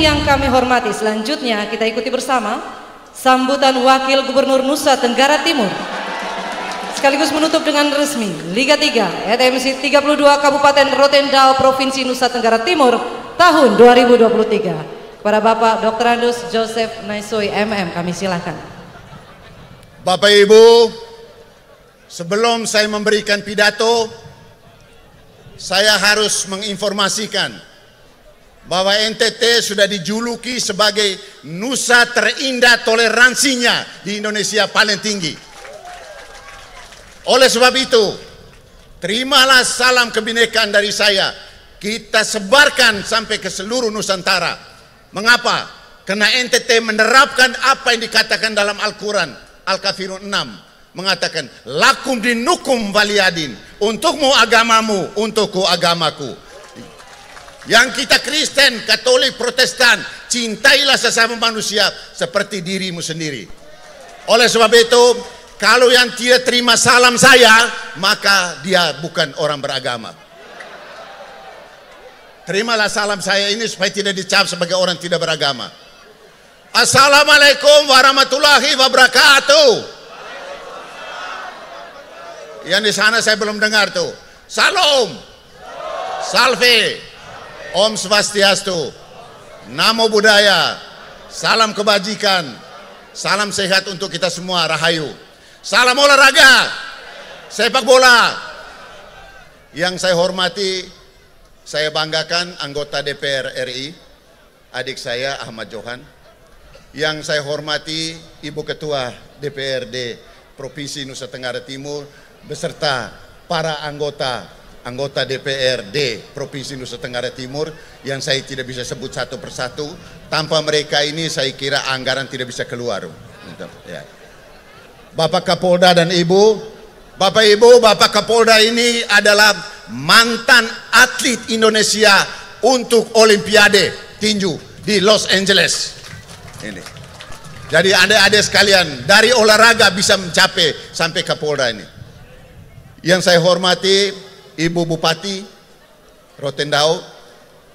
yang kami hormati, selanjutnya kita ikuti bersama sambutan Wakil Gubernur Nusa Tenggara Timur, sekaligus menutup dengan resmi Liga 3 ETMC 32 Kabupaten Rotendal Provinsi Nusa Tenggara Timur tahun 2023. Kepada Bapak Dr. Andus Joseph Naisoi MM kami silahkan. Bapak Ibu, sebelum saya memberikan pidato, saya harus menginformasikan bahwa NTT sudah dijuluki sebagai Nusa terindah toleransinya di Indonesia paling tinggi. Oleh sebab itu, terimalah salam kebinekaan dari saya. Kita sebarkan sampai ke seluruh Nusantara. Mengapa? Karena NTT menerapkan apa yang dikatakan dalam Al-Quran. Al-Kafirun 6 mengatakan, lakum dinukum waliyadin. Untukmu agamamu, untukku agamaku. Yang kita Kristen, Katolik, Protestan, cintailah sesama manusia seperti dirimu sendiri. Oleh sebab itu, kalau yang tidak terima salam saya, maka dia bukan orang beragama. Terimalah salam saya ini supaya tidak dicap sebagai orang tidak beragama. Assalamualaikum warahmatullahi wabarakatuh. Yang di sana saya belum dengar tuh. Salam. Salve. Om Swastiastu. Namo Buddhaya. Salam kebajikan. Salam sehat untuk kita semua. Rahayu. Salam olahraga, sepak bola. Yang saya hormati, saya banggakan anggota DPR RI, adik saya Ahmad Johan. Yang saya hormati Ibu Ketua DPRD Provinsi Nusa Tenggara Timur, beserta para anggota DPRD Provinsi Nusa Tenggara Timur yang saya tidak bisa sebut satu persatu. Tanpa mereka ini saya kira anggaran tidak bisa keluar. Ya. Bapak Kapolda dan Ibu, Bapak Ibu, Bapak Kapolda ini adalah mantan atlet Indonesia untuk Olimpiade tinju di Los Angeles. Ini. Jadi adik-adik sekalian, dari olahraga bisa mencapai sampai Kapolda ini. Yang saya hormati Ibu Bupati Rotendao,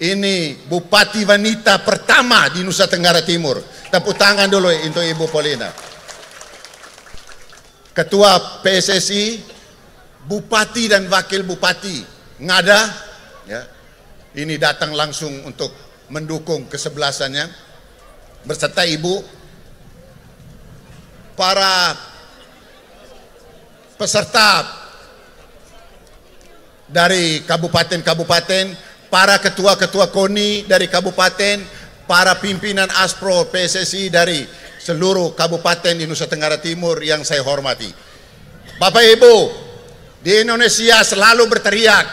ini Bupati wanita pertama di Nusa Tenggara Timur. Tepuk tangan dulu untuk Ibu Polina. Ketua PSSI, Bupati dan Wakil Bupati Ngada, ya, ini datang langsung untuk mendukung kesebelasannya, berserta Ibu, para peserta dari kabupaten-kabupaten, para ketua-ketua KONI dari kabupaten, para pimpinan ASPRO PSSI dari seluruh kabupaten di Nusa Tenggara Timur yang saya hormati. Bapak Ibu, di Indonesia selalu berteriak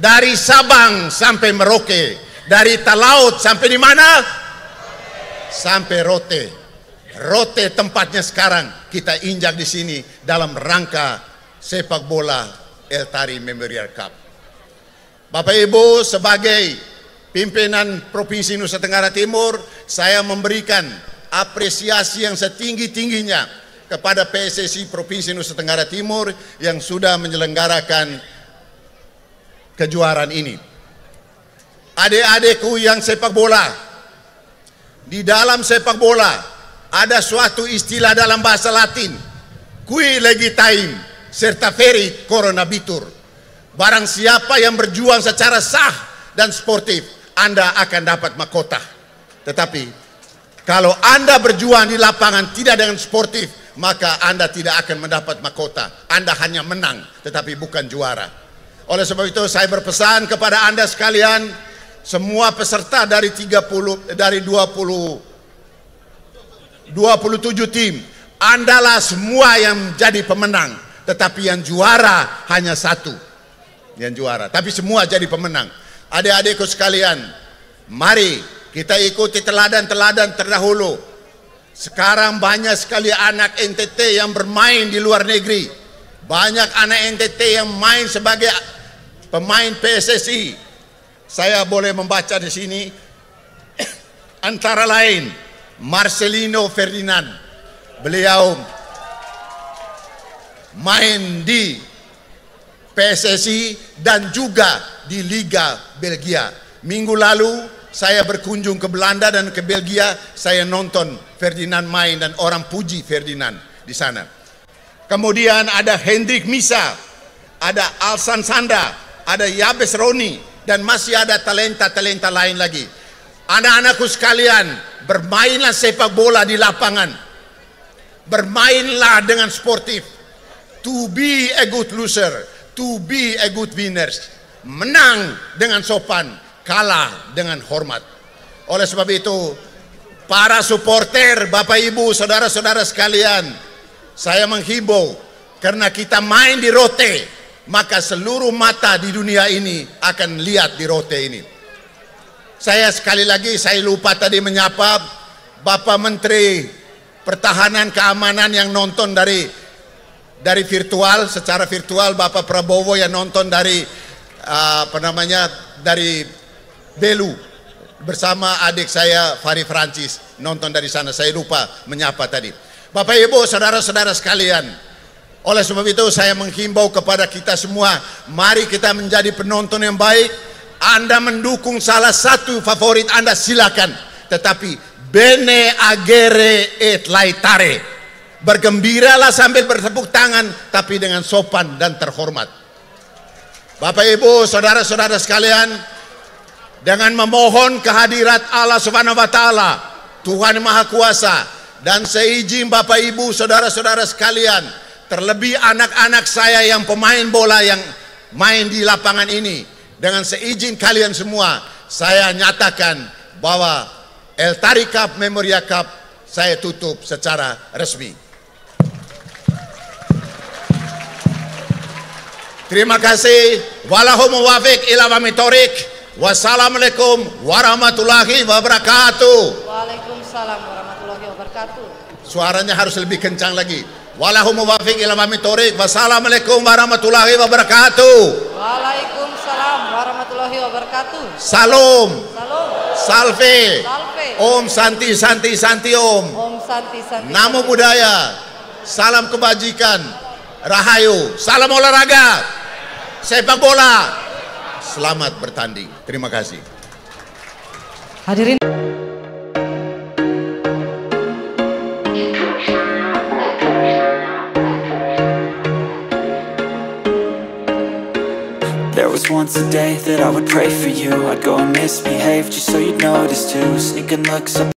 dari Sabang sampai Merauke, dari Talaut sampai di mana? Sampai Rote. Rote tempatnya sekarang kita injak di sini dalam rangka sepak bola El Tari Memorial Cup. Bapak Ibu, sebagai pimpinan Provinsi Nusa Tenggara Timur, saya memberikan apresiasi yang setinggi-tingginya kepada PSSI Provinsi Nusa Tenggara Timur yang sudah menyelenggarakan kejuaraan ini. Adik-adikku yang sepak bola, di dalam sepak bola ada suatu istilah dalam bahasa Latin, qui legitaim serta feri coronabitur. Barang siapa yang berjuang secara sah dan sportif, Anda akan dapat mahkota. Tetapi kalau Anda berjuang di lapangan tidak dengan sportif, maka Anda tidak akan mendapat mahkota. Anda hanya menang, tetapi bukan juara. Oleh sebab itu saya berpesan kepada Anda sekalian, semua peserta dari 27 tim, Andalah semua yang jadi pemenang, tetapi yang juara hanya satu. Yang juara, tapi semua jadi pemenang. Adik-adikku sekalian, mari kita ikuti teladan-teladan terdahulu. Sekarang banyak sekali anak NTT yang bermain di luar negeri. Banyak anak NTT yang main sebagai pemain PSSI. Saya boleh membaca di sini. Antara lain, Marselino Ferdinan. Beliau main di PSSI dan juga di Liga Belgia. Minggu lalu, saya berkunjung ke Belanda dan ke Belgia, saya nonton Ferdinand main dan orang puji Ferdinand di sana. Kemudian ada Hendrik Misa, ada Alsan Sanda, ada Yabes Roni, dan masih ada talenta-talenta lain lagi. Anak-anakku sekalian, bermainlah sepak bola di lapangan. Bermainlah dengan sportif. To be a good loser, to be a good winners. Menang dengan sopan, kalah dengan hormat. Oleh sebab itu, para supporter, Bapak Ibu, saudara-saudara sekalian, saya menghimbau, karena kita main di Rote, maka seluruh mata di dunia ini akan lihat di Rote ini. Saya sekali lagi, saya lupa tadi menyapa Bapak Menteri Pertahanan Keamanan yang nonton dari virtual, secara virtual, Bapak Prabowo yang nonton dari dari Belu bersama adik saya Fahri Francis nonton dari sana. Saya lupa menyapa tadi. Bapak Ibu, saudara-saudara sekalian, oleh sebab itu saya menghimbau kepada kita semua, mari kita menjadi penonton yang baik. Anda mendukung salah satu favorit Anda, silakan, tetapi bene agere et laetare. Bergembiralah sambil bertepuk tangan, tapi dengan sopan dan terhormat. Bapak Ibu, saudara-saudara sekalian, dengan memohon kehadirat Allah Subhanahu wa Ta'ala, Tuhan Maha Kuasa, dan seizin Bapak Ibu, saudara-saudara sekalian, terlebih anak-anak saya yang pemain bola yang main di lapangan ini, dengan seizin kalian semua, saya nyatakan bahwa El Tari Memorial Cup saya tutup secara resmi. Terima kasih. Wallahu muwafiq ila aqwamit thoriq. Wassalamualaikum warahmatullahi wabarakatuh. Waalaikumsalam warahmatullahi wabarakatuh. Suaranya harus lebih kencang lagi. Wallahu muwafiq ila aqwamit thoriq. Wassalamualaikum warahmatullahi wabarakatuh. Waalaikumsalam warahmatullahi wabarakatuh. Salam. Salam. Salve. Salve. Om Santi Santi Santi Om. Om Santi Santi. Namo Buddhaya. Salam kebajikan. Rahayu, salam olahraga, sepak bola, selamat bertanding. Terima kasih. Hadirin. There was once a day that I would pray for you. I'd go and misbehave just so you'd notice too. Sneaking looks up.